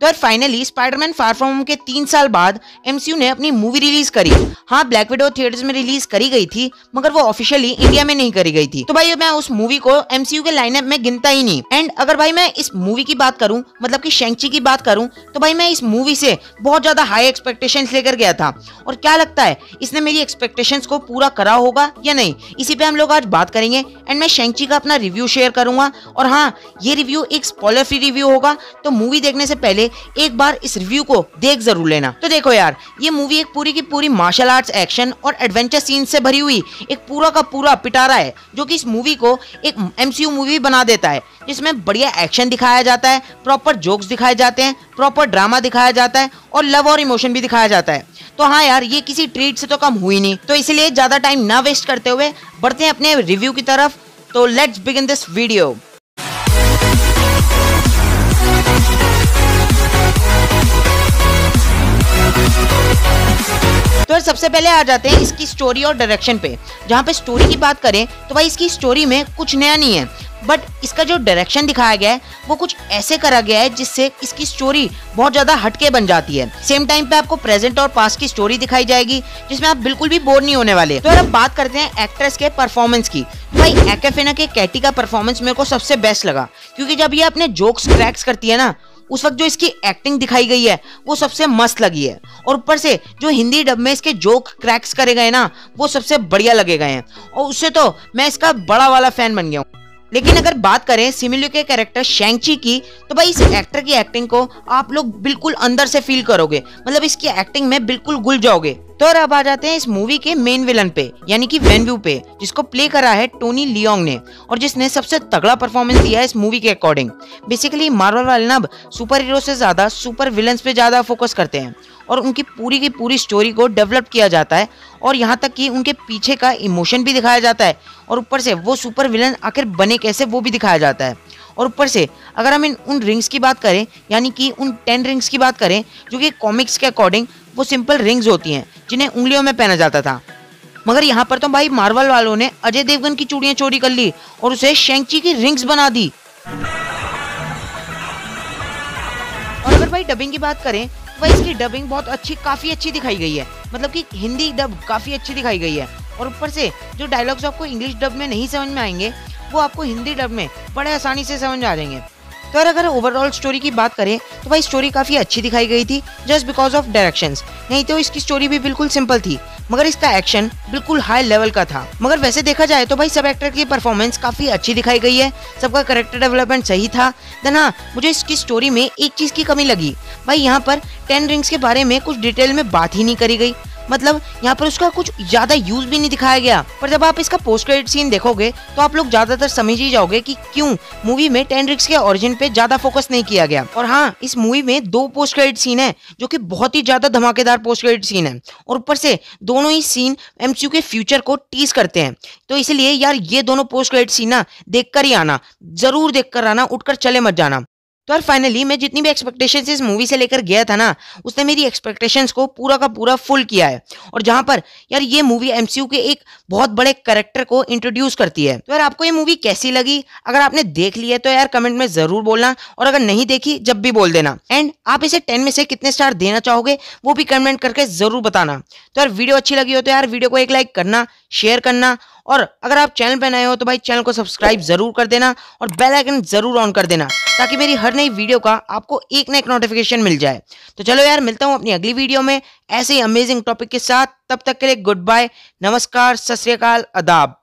तो finally Spiderman far from home के 3 साल बाद एमसीयू ने अपनी मूवी रिलीज करी। हाँ, ब्लैक विडो थिएटर्स में रिलीज करी गई थी मगर वो ऑफिशियली इंडिया में नहीं करी गई थी। तो भाई मैं उस मूवी को एमसीयू के लाइनअप में गिनता ही नहीं। एंड अगर भाई मैं इस मूवी की बात करूँ, मतलब की शैंग-ची की बात करूँ, तो भाई मैं इस मूवी से बहुत ज्यादा हाई एक्सपेक्टेशन लेकर गया था। और क्या लगता है इसने मेरी एक्सपेक्टेशन को पूरा करा होगा या नहीं, इसी पे हम लोग आज बात करेंगे। एंड मैं शैंग-ची का अपना रिव्यू शेयर करूंगा। और हाँ, ये रिव्यू एक स्पॉइलर फ्री रिव्यू होगा, तो मूवी देखने से पहले एक बार इस रिव्यू को देख जरूर लेना। तो देखो यार, ये मूवी एक पूरी की पूरी मार्शल आर्ट्स, एक्शन और एडवेंचर सीन से भरी हुई एक पूरा का पूरा पिटारा है, जो कि इस मूवी को एक एमसीयू मूवी बना देता है, जिसमें बढ़िया एक्शन दिखाया जाता है, प्रॉपर जोक्स दिखाए जाते हैं, प्रॉपर ड्रामा दिखाया जाता है और लव और इमोशन भी दिखाया जाता है। तो हाँ यार, ये किसी ट्रीट से तो कम हुई नहीं। तो इसलिए ज्यादा टाइम ना वेस्ट करते हुए बढ़ते हैं अपने रिव्यू की तरफ। तो लेट्स बिगिन दिस वीडियो। तो सबसे पहले आ जाते हैं इसकी स्टोरी और डायरेक्शन पे। जहाँ पे स्टोरी की बात करें तो भाई इसकी स्टोरी में कुछ नया नहीं है, बट इसका जो डायरेक्शन दिखाया गया है वो कुछ ऐसे करा गया है जिससे इसकी स्टोरी बहुत ज्यादा हटके बन जाती है। सेम टाइम पे आपको प्रेजेंट और पास्ट की स्टोरी दिखाई जाएगी, जिसमें आप बिल्कुल भी बोर नहीं होने वाले। तो अब बात करते हैं एक्ट्रेस के परफॉर्मेंस की। तो भाई एकफेना के कैटी का परफॉर्मेंस मेरे को सबसे बेस्ट लगा, क्योंकि जब ये अपने जोक्स क्रैक्स करती है ना, उस वक्त जो इसकी एक्टिंग दिखाई गई है वो सबसे मस्त लगी है। और ऊपर से जो हिंदी डब में इसके जोक क्रैक्स करे गए ना, वो सबसे बढ़िया लगे गए हैं, और उससे तो मैं इसका बड़ा वाला फैन बन गया हूँ। लेकिन अगर बात करें सिमिलू के कैरेक्टर शैंग-ची की, तो भाई इस एक्टर की एक्टिंग को आप लोग बिल्कुल अंदर से फील करोगे, मतलब इसकी एक्टिंग में बिल्कुल घुल जाओगे। तो अब आ जाते हैं इस मूवी के मेन विलन पे, यानी कि वेनव्यू पे, जिसको प्ले करा है टोनी लियोंग ने, और जिसने सबसे तगड़ा परफॉर्मेंस दिया है इस मूवी के अकॉर्डिंग। बेसिकली मार्वल वाले ना सुपर हीरो से ज्यादा सुपर विलन्स पे ज्यादा फोकस करते हैं, और उनकी पूरी की पूरी स्टोरी को डेवलप किया जाता है, और यहाँ तक कि उनके पीछे का इमोशन भी दिखाया जाता है, और ऊपर से वो सुपर विलन आखिर बने कैसे वो भी दिखाया जाता है। और ऊपर से अगर हम उन रिंग्स की बात करें, यानी कि उन 10 रिंग्स की बात करें, जो कि कॉमिक्स के अकॉर्डिंग वो सिंपल रिंग्स होती हैं जिन्हें उंगलियों में पहना जाता था, मगर यहाँ पर तो भाई मार्वल वालों ने अजय देवगन की चूड़ियाँ चोरी कर ली और उसे शैंग-ची की रिंग्स बना दी। और अगर भाई डबिंग की बात करें, भाई इसकी डबिंग बहुत अच्छी, काफ़ी अच्छी दिखाई गई है, मतलब कि हिंदी डब काफ़ी अच्छी दिखाई गई है। और ऊपर से जो डायलॉग्स आपको इंग्लिश डब में नहीं समझ में आएंगे, वो आपको हिंदी डब में बड़े आसानी से समझ आ जाएंगे। तो अगर ओवरऑल स्टोरी की बात करें तो भाई स्टोरी काफ़ी अच्छी दिखाई गई थी, जस्ट बिकॉज ऑफ डायरेक्शंस। नहीं तो इसकी स्टोरी भी बिल्कुल सिंपल थी, मगर इसका एक्शन बिल्कुल हाई लेवल का था। मगर वैसे देखा जाए तो भाई सब एक्टर की परफॉर्मेंस काफ़ी अच्छी दिखाई गई है, सबका कैरेक्टर डेवलपमेंट सही था। देन हाँ, मुझे इसकी स्टोरी में एक चीज़ की कमी लगी। भाई यहाँ पर 10 रिंग्स के बारे में कुछ डिटेल में बात ही नहीं करी गई, मतलब यहाँ पर उसका कुछ ज्यादा यूज भी नहीं दिखाया गया। पर जब आप इसका पोस्ट क्रेडिट सीन देखोगे तो आप लोग ज्यादातर समझ ही जाओगे कि क्यों मूवी में 10 रिंग्स के ओरिजिन पे ज्यादा फोकस नहीं किया गया। और हाँ, इस मूवी में 2 पोस्ट क्रेडिट सीन है, जो कि बहुत ही ज्यादा धमाकेदार पोस्ट क्रेडिट सीन है, और ऊपर से दोनों ही सीन एमसीयू के फ्यूचर को टीज करते हैं। तो इसलिए यार, ये दोनों पोस्ट क्रेडिट सीन ना देख कर ही आना, जरूर देख कर आना, उठकर चले मत जाना। तो यार फाइनली मैं जितनी भी एक्सपेक्टेशंस इस मूवी से लेकर गया था ना, उसने मेरी एक्सपेक्टेशंस को पूरा का पूरा फुल किया है। और जहाँ पर यार ये मूवी एमसीयू के एक बहुत बड़े कैरेक्टर को इंट्रोड्यूस करती है। तो यार आपको ये मूवी कैसी लगी? अगर आपने देख ली है तो यार कमेंट में ज़रूर बोलना, और अगर नहीं देखी जब भी बोल देना। एंड आप इसे 10 में से कितने स्टार देना चाहोगे वो भी कमेंट करके ज़रूर बताना। तो यार वीडियो अच्छी लगी हो तो यार वीडियो को एक लाइक करना, शेयर करना, और अगर आप चैनल पर नए हो तो भाई चैनल को सब्सक्राइब जरूर कर देना और बेल आइकन जरूर ऑन कर देना, ताकि मेरी हर नई वीडियो का आपको एक ना एक नोटिफिकेशन मिल जाए। तो चलो यार, मिलता हूँ अपनी अगली वीडियो में ऐसे ही अमेजिंग टॉपिक के साथ। तब तक के लिए गुड बाय, नमस्कार, सत श्री अकाल, आदाब।